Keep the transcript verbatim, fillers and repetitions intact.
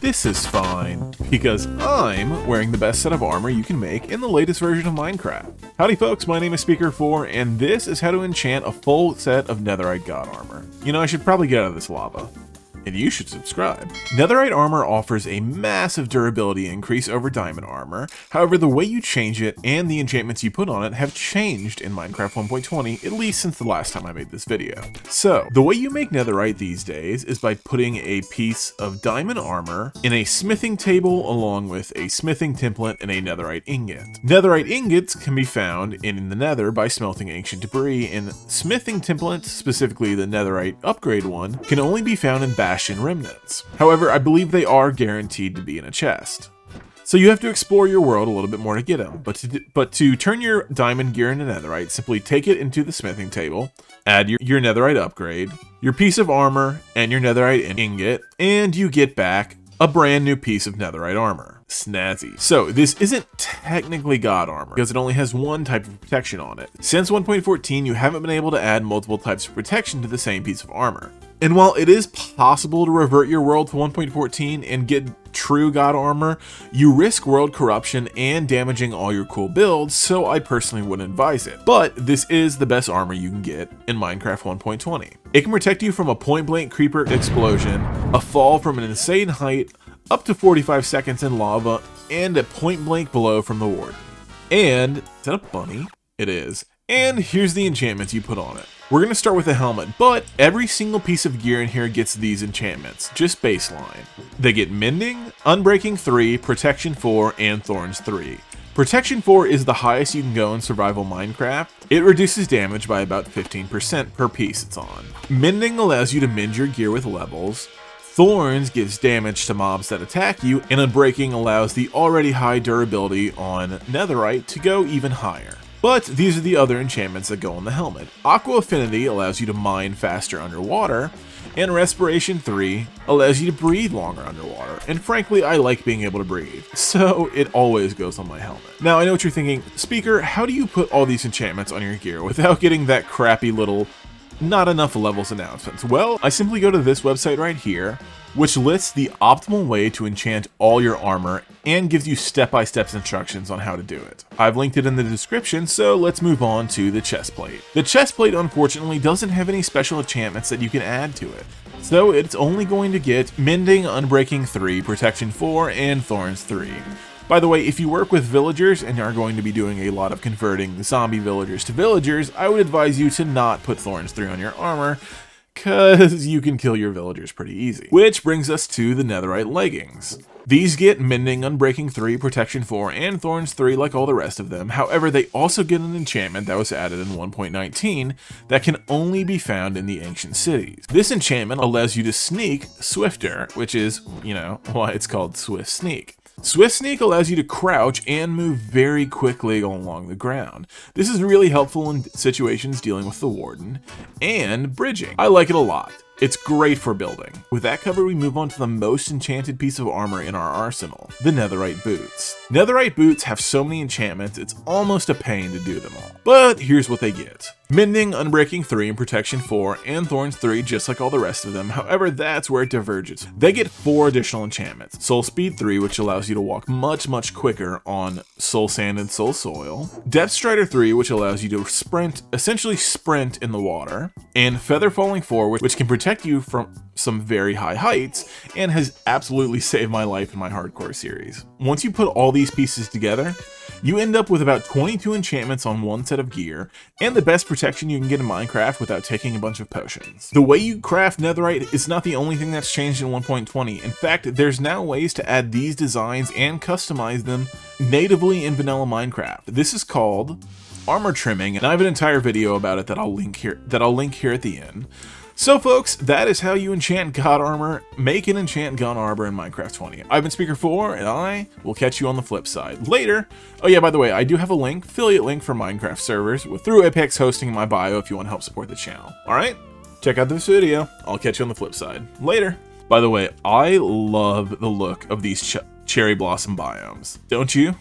This is fine, because I'm wearing the best set of armor you can make in the latest version of Minecraft. Howdy folks, my name is Speaker four, and this is how to enchant a full set of Netherite God Armor. You know, I should probably get out of this lava. And you should subscribe. Netherite armor offers a massive durability increase over diamond armor. However, the way you change it and the enchantments you put on it have changed in Minecraft one point twenty, at least since the last time I made this video. So, the way you make netherite these days is by putting a piece of diamond armor in a smithing table along with a smithing template and a netherite ingot. Netherite ingots can be found in the nether by smelting ancient debris, and smithing templates, specifically the netherite upgrade one, can only be found in back and remnants. However, I believe they are guaranteed to be in a chest. So you have to explore your world a little bit more to get them, but to, but to turn your diamond gear into netherite, simply take it into the smithing table, add your, your netherite upgrade, your piece of armor, and your netherite ingot, and you get back a brand new piece of netherite armor. Snazzy. So this isn't technically God armor because it only has one type of protection on it. Since one point fourteen, you haven't been able to add multiple types of protection to the same piece of armor. And while it is possible to revert your world to one point fourteen and get true God armor, you risk world corruption and damaging all your cool builds, so I personally wouldn't advise it. But this is the best armor you can get in Minecraft one point twenty. It can protect you from a point-blank creeper explosion, a fall from an insane height, up to forty-five seconds in lava, and a point-blank blow from the Warden. And, is that a bunny? It is. And here's the enchantments you put on it. We're going to start with a helmet, but every single piece of gear in here gets these enchantments, just baseline. They get Mending, Unbreaking three, Protection four, and Thorns three. Protection four is the highest you can go in survival Minecraft. It reduces damage by about fifteen percent per piece it's on. Mending allows you to mend your gear with levels. Thorns gives damage to mobs that attack you, and Unbreaking allows the already high durability on netherite to go even higher. But these are the other enchantments that go on the helmet. Aqua Affinity allows you to mine faster underwater, and Respiration three allows you to breathe longer underwater, and frankly I like being able to breathe, so it always goes on my helmet. Now I know what you're thinking, Speaker, how do you put all these enchantments on your gear without getting that crappy little not enough levels announcements? Well, I simply go to this website right here, which lists the optimal way to enchant all your armor and gives you step-by-step instructions on how to do it. I've linked it in the description, so let's move on to the chest plate. The chest plate, unfortunately, doesn't have any special enchantments that you can add to it, so it's only going to get Mending, Unbreaking three, Protection four, and Thorns three. By the way, if you work with villagers and are going to be doing a lot of converting zombie villagers to villagers, I would advise you to not put Thorns three on your armor, because you can kill your villagers pretty easy. Which brings us to the netherite leggings. These get Mending, Unbreaking three, Protection four, and Thorns three like all the rest of them. However, they also get an enchantment that was added in one point nineteen that can only be found in the Ancient Cities. This enchantment allows you to sneak swifter, which is, you know, why it's called Swift Sneak. Swift Sneak allows you to crouch and move very quickly along the ground. This is really helpful in situations dealing with the Warden and bridging. I like it a lot. It's great for building. With that covered, we move on to the most enchanted piece of armor in our arsenal, the netherite boots. Netherite boots have so many enchantments, it's almost a pain to do them all. But here's what they get. Mending, Unbreaking three, and Protection four, and Thorns three, just like all the rest of them. However, that's where it diverges. They get four additional enchantments. Soul Speed three, which allows you to walk much, much quicker on Soul Sand and Soul Soil. Depth Strider three, which allows you to sprint, essentially sprint in the water. And Feather Falling four, which can protect protect you from some very high heights and has absolutely saved my life in my hardcore series. Once you put all these pieces together, you end up with about twenty-two enchantments on one set of gear and the best protection you can get in Minecraft without taking a bunch of potions. The way you craft netherite is not the only thing that's changed in one point twenty. In fact, there's now ways to add these designs and customize them natively in vanilla Minecraft. This is called armor trimming, and I have an entire video about it that I'll link here that I'll link here at the end. So folks, that is how you enchant God Armor, make an enchant God Armor in Minecraft twenty. I've been Speaker four, and I will catch you on the flip side later. Oh yeah, by the way, I do have a link, affiliate link for Minecraft servers with, through Apex Hosting in my bio if you want to help support the channel. Alright, check out this video. I'll catch you on the flip side later. By the way, I love the look of these ch cherry blossom biomes. Don't you?